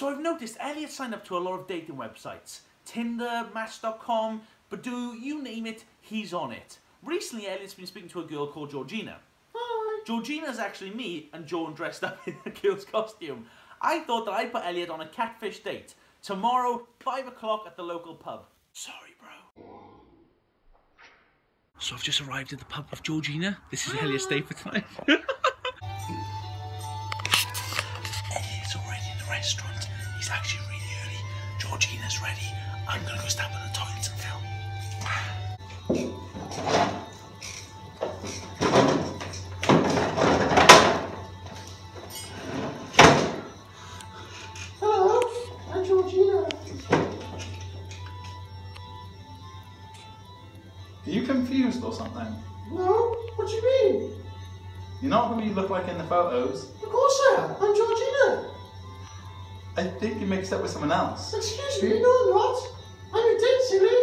So I've noticed Elliot signed up to a lot of dating websites. Tinder, Match.com, Badoo, you name it, he's on it. Recently, Elliot's been speaking to a girl called Georgina. Hi. Georgina's actually me, and Joan dressed up in a girl's costume. I thought that I'd put Elliot on a catfish date. Tomorrow, 5 o'clock at the local pub. Sorry, bro. So I've just arrived at the pub of Georgina. This is Elliot's day for tonight. Elliot's already in the restaurant. He's actually really early. Georgina's ready. I'm gonna go stand on the toilet and film. Hello, I'm Georgina. Are you confused or something? No, what do you mean? You're not who you look like in the photos. Of course I am, I'm Georgina. I think you mixed up with someone else. Excuse me, no I'm not. I'm a date, silly.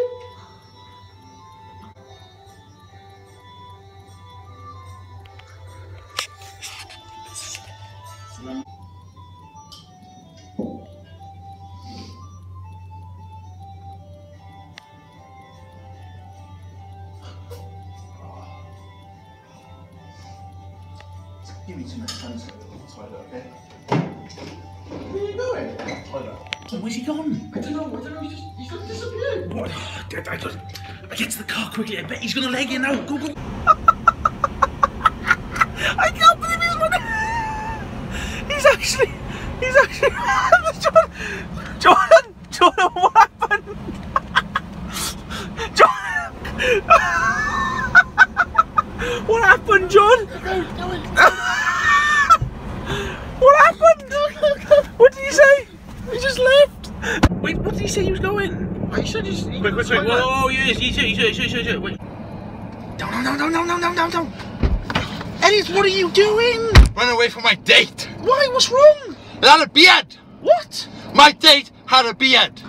Give me too much time so I don't, okay? Where are you going? Oh, where's he gone? I don't know, he's just disappeared. What? I get to the car quickly, I bet he's gonna leg it now. Go, go. I can't believe he's running. He's actually, Jordan, what happened? Jordan, what happened, John? Wait, what did he say he was going? I said he's... Wait. Oh, yes, he said. Wait. Down. Elliot, what are you doing? Run away from my date. Why? What's wrong? It had a beard. What? My date had a beard.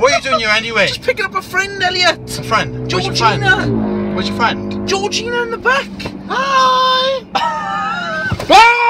What are you doing here anyway? Just picking up a friend, Elliot. A friend? Georgina. Where's your friend? Georgina in the back. Hi.